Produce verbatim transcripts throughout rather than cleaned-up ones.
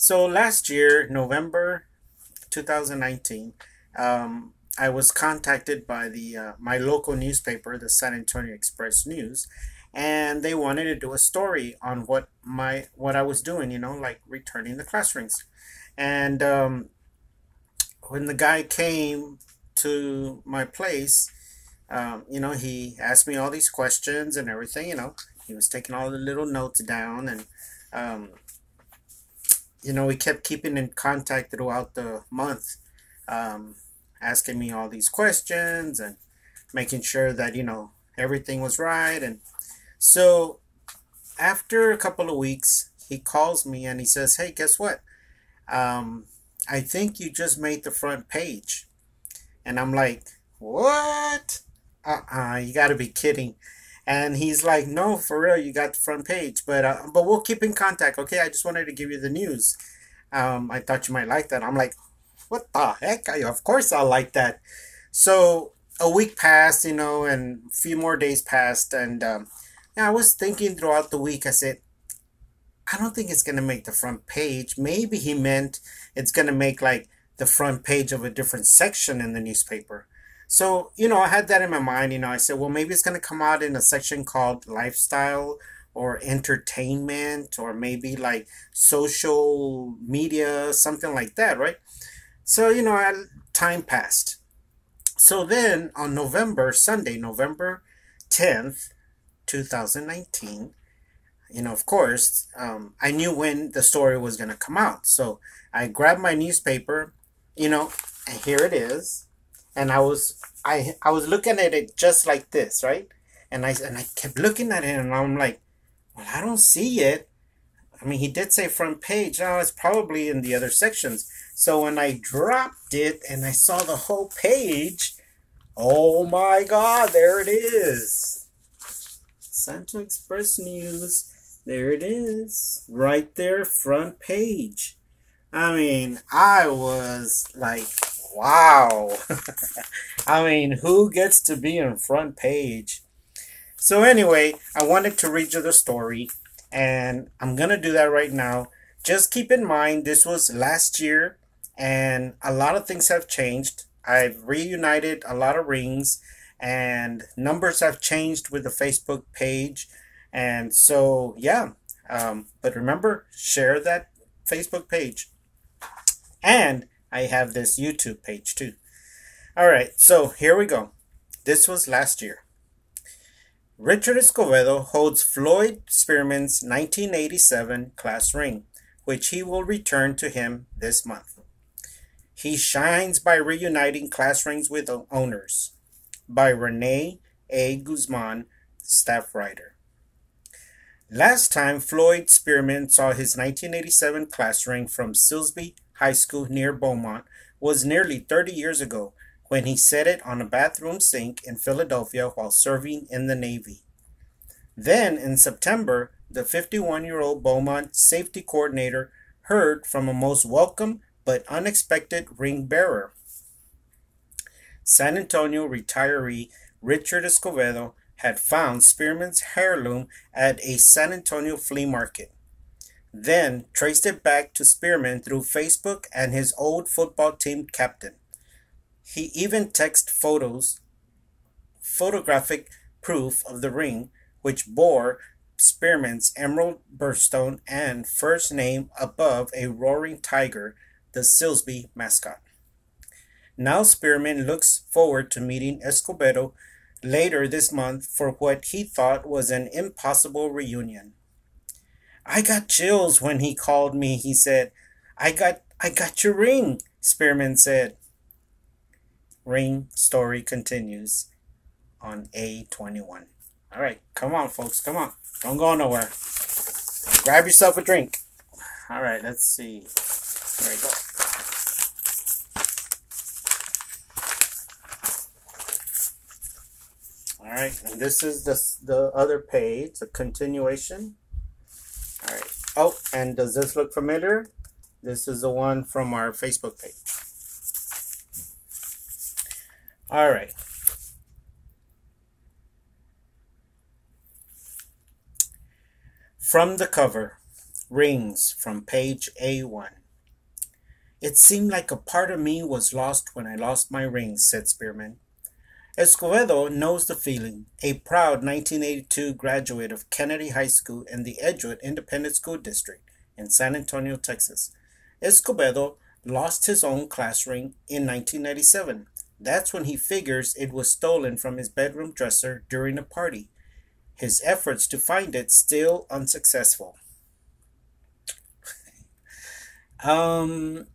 So last year, November two thousand nineteen, um, I was contacted by the uh, my local newspaper, the San Antonio Express News, and they wanted to do a story on what my what I was doing, you know, like returning the classrooms. And um, when the guy came to my place, um, you know, he asked me all these questions and everything. You know, he was taking all the little notes down, and um, you know, we kept keeping in contact throughout the month, um, asking me all these questions and making sure that, you know, everything was right. And so after a couple of weeks, he calls me and he says, "Hey, guess what? Um, I think you just made the front page." And I'm like, "What? Uh-uh, you got to be kidding." And he's like, "No, for real, you got the front page. But uh, but we'll keep in contact, okay? I just wanted to give you the news. Um, I thought you might like that." I'm like, "What the heck? I, of course I like that." So a week passed, you know, and a few more days passed. And um, I was thinking throughout the week, I said, I don't think it's going to make the front page. Maybe he meant it's going to make like the front page of a different section in the newspaper. So, you know, I had that in my mind. You know, I said, well, maybe it's going to come out in a section called lifestyle or entertainment, or maybe like social media, something like that, right? So, you know, I, time passed. So then on November, Sunday, November tenth, two thousand nineteen, you know, of course, um, I knew when the story was going to come out. So I grabbed my newspaper, you know, and here it is. And I was, I, I was looking at it just like this, right? And I, and I kept looking at it, and I'm like, well, I don't see it. I mean, he did say front page. Now it's probably in the other sections. So when I dropped it and I saw the whole page, oh my God, there it is. San Antonio Express News. There it is, right there, front page. I mean, I was like, wow. I mean, who gets to be on front page? So anyway, I wanted to read you the story, and I'm going to do that right now. Just keep in mind, this was last year, and a lot of things have changed. I've reunited a lot of rings, and numbers have changed with the Facebook page. And so, yeah, um, but remember, share that Facebook page. And I have this YouTube page too. All right, so here we go. This was last year. Richard Escobedo holds Floyd Spearman's nineteen eighty-seven class ring, which he will return to him this month. He shines by reuniting class rings with owners. By Renee A. Guzman, staff writer. Last time, Floyd Spearman saw his nineteen eighty-seven class ring from Silsby High School near Beaumont was nearly thirty years ago, when he set it on a bathroom sink in Philadelphia while serving in the Navy. Then, in September, the fifty-one-year-old Beaumont safety coordinator heard from a most welcome but unexpected ring bearer. San Antonio retiree Richard Escobedo had found Spearman's heirloom at a San Antonio flea market, then traced it back to Spearman through Facebook and his old football team captain. He even texted photos, photographic proof of the ring, which bore Spearman's emerald birthstone and first name above a roaring tiger, the Silsby mascot. Now Spearman looks forward to meeting Escobedo later this month for what he thought was an impossible reunion. "I got chills when he called me," he said. I got I got your ring," Spearman said. Ring story continues on A twenty-one. All right, come on, folks, come on. Don't go nowhere. Grab yourself a drink. All right, let's see. There we go. All right, and this is the, the other page, the continuation. All right. Oh, and does this look familiar? This is the one from our Facebook page. All right. From the cover, rings from page A one. It seemed like a part of me was lost when I lost my rings, said Spearman. Escobedo knows the feeling, a proud nineteen eighty-two graduate of Kennedy High School and the Edgewood Independent School District in San Antonio, Texas. Escobedo lost his own class ring in nineteen ninety-seven. That's when he figures it was stolen from his bedroom dresser during a party. His efforts to find it still unsuccessful. um...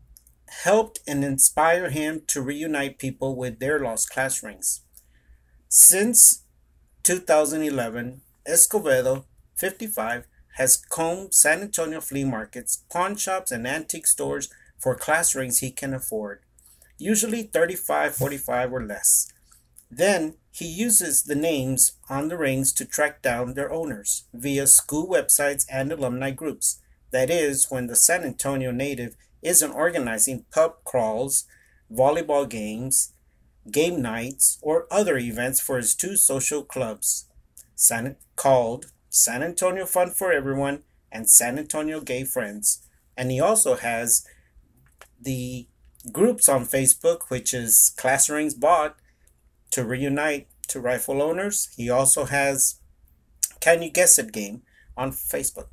helped and inspired him to reunite people with their lost class rings. Since two thousand eleven, Escobedo, fifty-five, has combed San Antonio flea markets, pawn shops, and antique stores for class rings he can afford, usually thirty-five, forty-five, or less. Then he uses the names on the rings to track down their owners via school websites and alumni groups. That is, when the San Antonio native isn't organizing pub crawls, volleyball games, game nights, or other events for his two social clubs San, called San Antonio Fun for Everyone and San Antonio Gay Friends. And he also has the groups on Facebook, which is Class Rings Bought, to reunite to rifle owners. He also has Can You Guess It game on Facebook.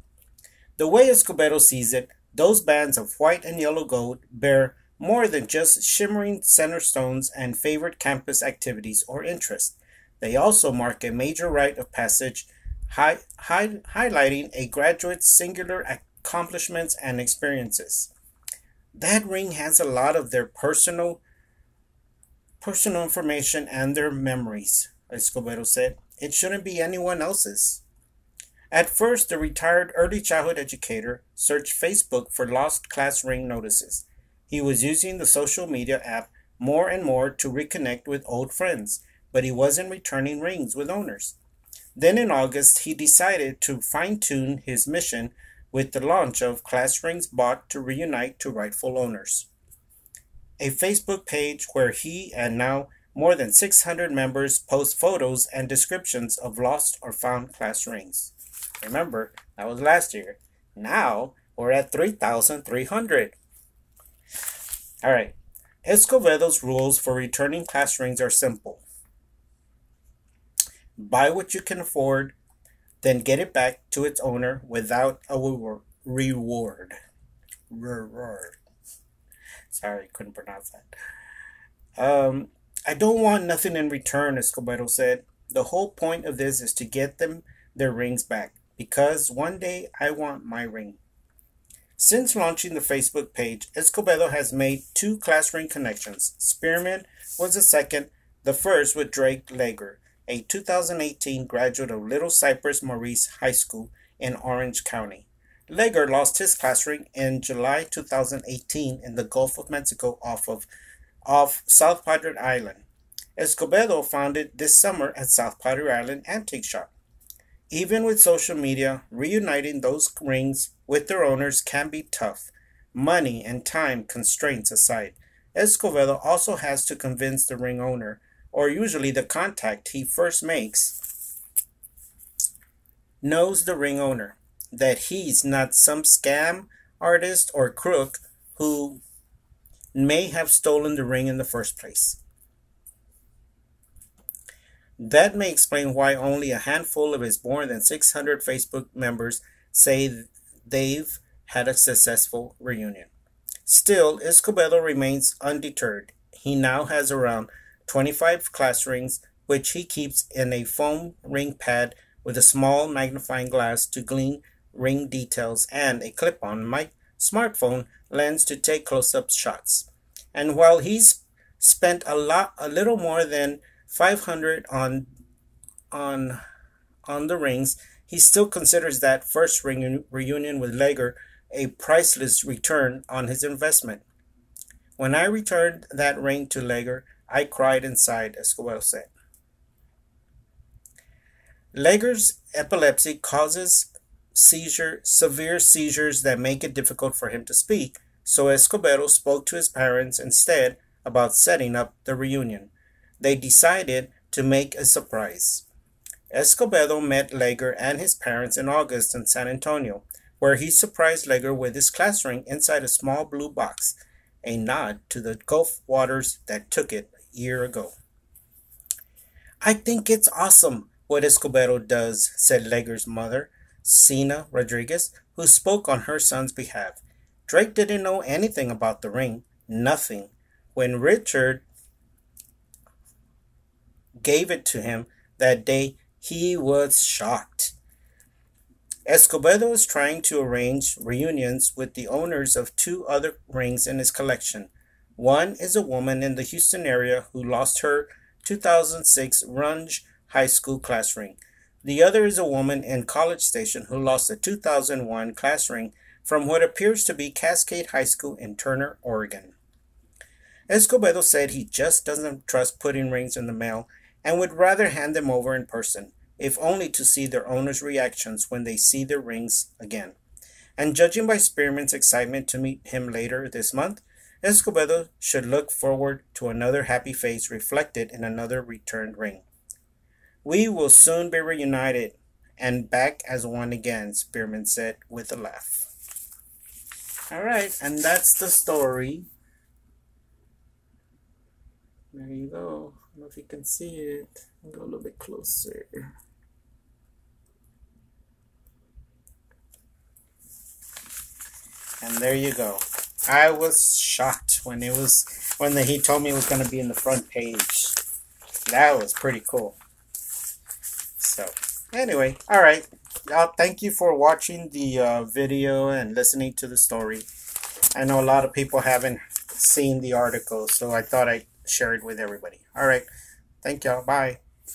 The way Escobedo sees it, those bands of white and yellow gold bear more than just shimmering center stones and favorite campus activities or interests. They also mark a major rite of passage, high, high, highlighting a graduate's singular accomplishments and experiences. That ring has a lot of their personal, personal information and their memories, Escobedo said. It shouldn't be anyone else's. At first, the retired early childhood educator searched Facebook for lost class ring notices. He was using the social media app more and more to reconnect with old friends, but he wasn't returning rings with owners. Then in August, he decided to fine-tune his mission with the launch of Class Rings Bought to reunite to rightful owners, a Facebook page where he and now more than six hundred members post photos and descriptions of lost or found class rings. Remember, that was last year. Now, we're at three thousand three hundred. All right. Escobedo's rules for returning class rings are simple. Buy what you can afford, then get it back to its owner without a reward. Reward. Sorry, couldn't pronounce that. Um, I don't want nothing in return, Escobedo said. The whole point of this is to get them their rings back, because one day I want my ring. Since launching the Facebook page, Escobedo has made two class ring connections. Spearman was the second, the first with Drake Leger, a two thousand eighteen graduate of Little Cypress Maurice High School in Orange County. Leger lost his class ring in July two thousand eighteen in the Gulf of Mexico off of off South Padre Island. Escobedo found it this summer at South Padre Island Antique Shop. Even with social media, reuniting those rings with their owners can be tough, money and time constraints aside. Escobedo also has to convince the ring owner, or usually the contact he first makes, knows the ring owner, that he's not some scam artist or crook who may have stolen the ring in the first place. That may explain why only a handful of his more than six hundred Facebook members say they've had a successful reunion. Still, Escobedo remains undeterred. He now has around twenty-five class rings, which he keeps in a foam ring pad with a small magnifying glass to glean ring details and a clip-on mic smartphone lens to take close-up shots. And while he's spent a lot, a little more than five hundred on on on the rings, he still considers that first ring reunion with Leger a priceless return on his investment. When I returned that ring to Leger, I cried inside, Escobedo said. Leger's epilepsy causes seizure, severe seizures that make it difficult for him to speak, so Escobedo spoke to his parents instead about setting up the reunion. They decided to make a surprise. Escobedo met Leger and his parents in August in San Antonio. where he surprised Leger with his class ring inside a small blue box, a nod to the Gulf waters that took it a year ago. "I think it's awesome what Escobedo does," said Leger's mother, Sina Rodriguez, who spoke on her son's behalf. Drake didn't know anything about the ring, nothing. When Richard gave it to him that day, he was shocked. Escobedo is trying to arrange reunions with the owners of two other rings in his collection. One is a woman in the Houston area who lost her two thousand six Runge High School class ring. The other is a woman in College Station who lost a two thousand one class ring from what appears to be Cascade High School in Turner, Oregon. Escobedo said he just doesn't trust putting rings in the mail and would rather hand them over in person, if only to see their owners' reactions when they see their rings again. And judging by Spearman's excitement to meet him later this month, Escobedo should look forward to another happy face reflected in another returned ring. "We will soon be reunited and back as one again," Spearman said with a laugh. All right, and that's the story. There you go. I don't know if you can see it. I'll go a little bit closer. And there you go. I was shocked when it was when the, he told me it was going to be in the front page. That was pretty cool. So, anyway, all right. Y'all, thank you for watching the uh, video and listening to the story. I know a lot of people haven't seen the article, so I thought I'd share it with everybody. All right. Thank y'all. Bye.